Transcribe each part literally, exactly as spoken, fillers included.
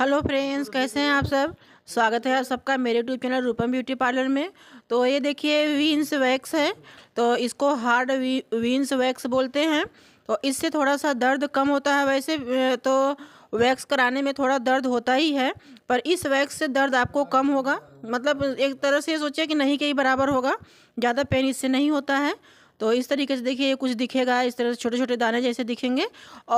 Hello friends, कैसे हैं आप सब। स्वागत है आप सबका मेरे यूट्यूब चैनल रूपम ब्यूटी पार्लर में। तो ये देखिए बीन्स वैक्स है, तो इसको हार्ड बीन्स वैक्स बोलते हैं। तो इससे थोड़ा सा दर्द कम होता है। वैसे तो वैक्स कराने में थोड़ा दर्द होता ही है, पर इस वैक्स से दर्द आपको कम होगा। मतलब एक तरह से सोचिए कि नहीं के ही बराबर होगा, ज़्यादा पेन इससे नहीं होता है। तो इस तरीके से देखिए, ये कुछ दिखेगा इस तरह से, छोटे छोटे दाने जैसे दिखेंगे।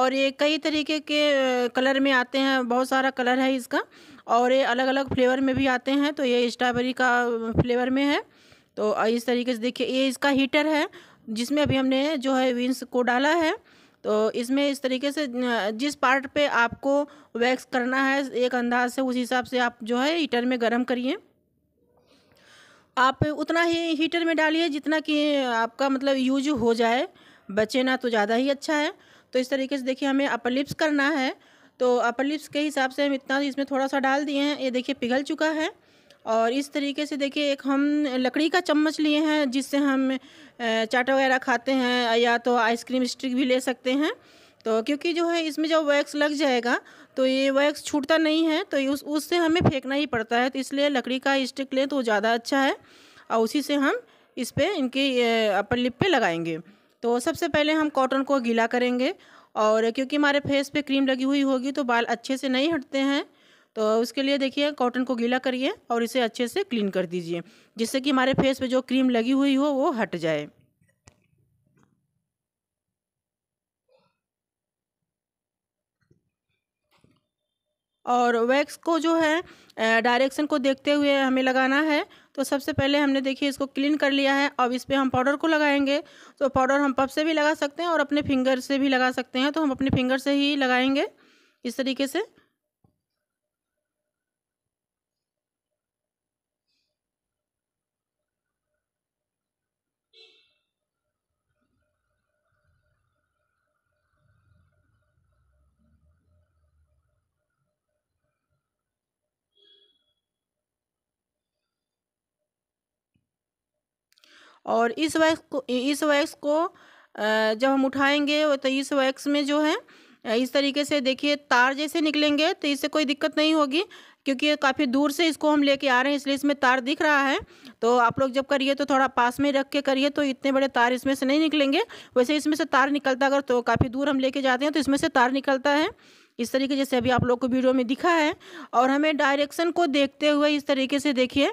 और ये कई तरीके के कलर में आते हैं, बहुत सारा कलर है इसका, और ये अलग अलग फ्लेवर में भी आते हैं। तो ये स्ट्रॉबेरी का फ्लेवर में है। तो इस तरीके से देखिए, ये इसका हीटर है जिसमें अभी हमने जो है बीन्स को डाला है। तो इसमें इस तरीके से जिस पार्ट पे आपको वैक्स करना है एक अंदाज से, उस हिसाब से आप जो है हीटर में गर्म करिए। आप उतना ही हीटर में डालिए जितना कि आपका मतलब यूज हो जाए, बचे ना तो ज़्यादा ही अच्छा है। तो इस तरीके से देखिए, हमें अपर लिप्स करना है। तो अपर लिप्स के हिसाब से हम इतना इसमें थोड़ा सा डाल दिए हैं। ये देखिए पिघल चुका है। और इस तरीके से देखिए, एक हम लकड़ी का चम्मच लिए हैं जिससे हम चाट वगैरह खाते हैं, या तो आइसक्रीम स्टिक भी ले सकते हैं। तो क्योंकि जो है इसमें जब वैक्स लग जाएगा तो ये वैक्स छूटता नहीं है, तो उस उससे हमें फेंकना ही पड़ता है। तो इसलिए लकड़ी का स्टिक लें तो ज़्यादा अच्छा है, और उसी से हम इस पर इनके अपर लिप पे लगाएंगे। तो सबसे पहले हम कॉटन को गीला करेंगे, और क्योंकि हमारे फेस पे क्रीम लगी हुई होगी तो बाल अच्छे से नहीं हटते हैं। तो उसके लिए देखिए, कॉटन को गीला करिए और इसे अच्छे से क्लीन कर दीजिए, जिससे कि हमारे फेस पे जो क्रीम लगी हुई हो वो हट जाए। और वैक्स को जो है डायरेक्शन को देखते हुए हमें लगाना है। तो सबसे पहले हमने देखिए इसको क्लीन कर लिया है। अब इस पर हम पाउडर को लगाएंगे। तो पाउडर हम पफ से भी लगा सकते हैं और अपने फिंगर से भी लगा सकते हैं। तो हम अपने फिंगर से ही लगाएंगे इस तरीके से। और इस वैक्स को इस वैक्स को जब हम उठाएंगे तो इस वैक्स में जो है इस तरीके से देखिए तार जैसे निकलेंगे। तो इससे कोई दिक्कत नहीं होगी, क्योंकि काफ़ी दूर से इसको हम लेके आ रहे हैं, इसलिए इसमें तार दिख रहा है। तो आप लोग जब करिए तो थोड़ा पास में रख के करिए, तो इतने बड़े तार इसमें से नहीं निकलेंगे। वैसे इसमें से तार निकलता, अगर तो काफ़ी दूर हम लेके जाते हैं तो इसमें से तार निकलता है, इस तरीके जैसे अभी आप लोग को वीडियो में दिखा है। और हमें डायरेक्शन को देखते हुए इस तरीके से देखिए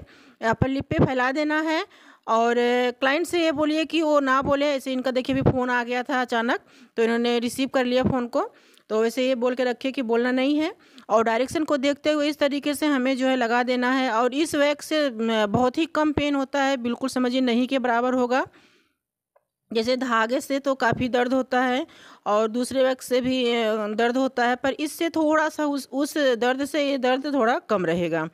अपर लिप पे फैला देना है। और क्लाइंट से ये बोलिए कि वो ना बोले। ऐसे इनका देखिए भी फ़ोन आ गया था अचानक, तो इन्होंने रिसीव कर लिया फ़ोन को। तो वैसे ये बोल के रखिए कि बोलना नहीं है। और डायरेक्शन को देखते हुए इस तरीके से हमें जो है लगा देना है। और इस वैक्स से बहुत ही कम पेन होता है, बिल्कुल समझिए नहीं के बराबर होगा। जैसे धागे से तो काफ़ी दर्द होता है, और दूसरे वैक्स से भी दर्द होता है, पर इससे थोड़ा सा उस उस दर्द से ये दर्द थोड़ा कम रहेगा।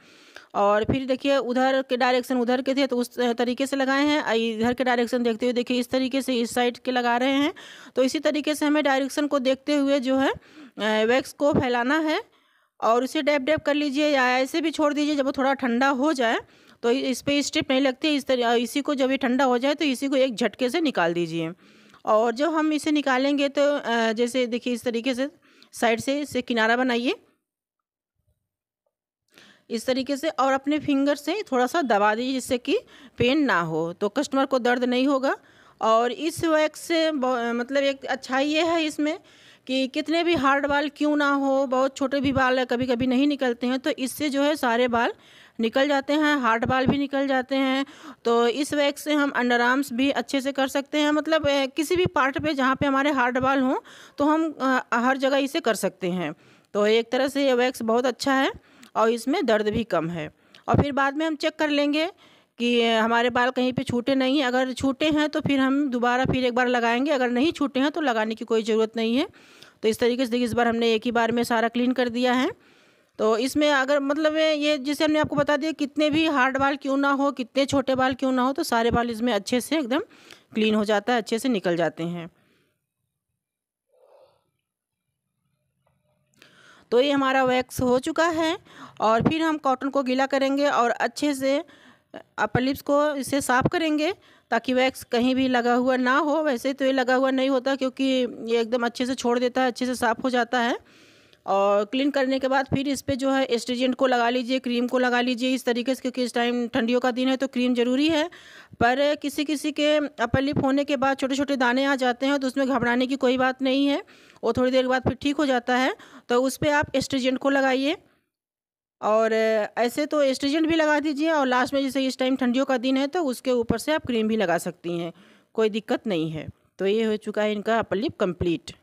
और फिर देखिए उधर के डायरेक्शन उधर के थे तो उस तरीके से लगाए हैं। इधर के डायरेक्शन देखते हुए देखिए इस तरीके से इस साइड के लगा रहे हैं। तो इसी तरीके से हमें डायरेक्शन को देखते हुए जो है वैक्स को फैलाना है, और उसे डैप डैप कर लीजिए या ऐसे भी छोड़ दीजिए जब वो थोड़ा ठंडा हो जाए। तो इस पर स्ट्रिप नहीं लगती इस तरह। इसी को जब ये ठंडा हो जाए तो इसी को एक झटके से निकाल दीजिए। और जब हम इसे निकालेंगे तो जैसे देखिए इस तरीके से साइड से इसे किनारा बनाइए इस तरीके से, और अपने फिंगर से थोड़ा सा दबा दीजिए जिससे कि पेन ना हो, तो कस्टमर को दर्द नहीं होगा। और इस वैक्स से मतलब एक अच्छाई ये है इसमें कि कितने भी हार्ड बाल क्यों ना हो, बहुत छोटे भी बाल कभी कभी नहीं निकलते हैं, तो इससे जो है सारे बाल निकल जाते हैं, हार्ड बाल भी निकल जाते हैं। तो इस वैक्स से हम अंडर आर्म्स भी अच्छे से कर सकते हैं। मतलब किसी भी पार्ट पे जहाँ पे हमारे हार्ड बाल हों तो हम हर जगह इसे कर सकते हैं। तो एक तरह से ये वैक्स बहुत अच्छा है, और इसमें दर्द भी कम है। और फिर बाद में हम चेक कर लेंगे कि हमारे बाल कहीं पे छूटे नहीं है। अगर छूटे हैं तो फिर हम दोबारा फिर एक बार लगाएंगे, अगर नहीं छूटे हैं तो लगाने की कोई ज़रूरत नहीं है। तो इस तरीके से देखिए, इस बार हमने एक ही बार में सारा क्लीन कर दिया है। तो इसमें अगर मतलब ये जैसे हमने आपको बता दिया, कितने भी हार्ड बाल क्यों ना हो, कितने छोटे बाल क्यों ना हो, तो सारे बाल इसमें अच्छे से एकदम क्लीन हो जाता है, अच्छे से निकल जाते हैं। तो ये हमारा वैक्स हो चुका है। और फिर हम कॉटन को गीला करेंगे और अच्छे से अपर लिप्स को इसे साफ़ करेंगे, ताकि वैक्स कहीं भी लगा हुआ ना हो। वैसे तो ये लगा हुआ नहीं होता, क्योंकि ये एकदम अच्छे से छोड़ देता है, अच्छे से साफ़ हो जाता है। और क्लीन करने के बाद फिर इस पर जो है एस्ट्रीजेंट को लगा लीजिए, क्रीम को लगा लीजिए इस तरीके से, क्योंकि इस टाइम ठंडियों का दिन है तो क्रीम ज़रूरी है। पर किसी किसी के अपर लिप होने के बाद छोटे छोटे दाने आ जाते हैं तो उसमें घबराने की कोई बात नहीं है, वो थोड़ी देर के बाद फिर ठीक हो जाता है। तो उस पर आप एस्ट्रीजेंट को लगाइए और ऐसे तो एस्ट्रीजेंट भी लगा दीजिए, और लास्ट में जैसे इस टाइम ठंडियों का दिन है तो उसके ऊपर से आप क्रीम भी लगा सकती हैं, कोई दिक्कत नहीं है। तो ये हो चुका है इनका अपर लिप कंप्लीट।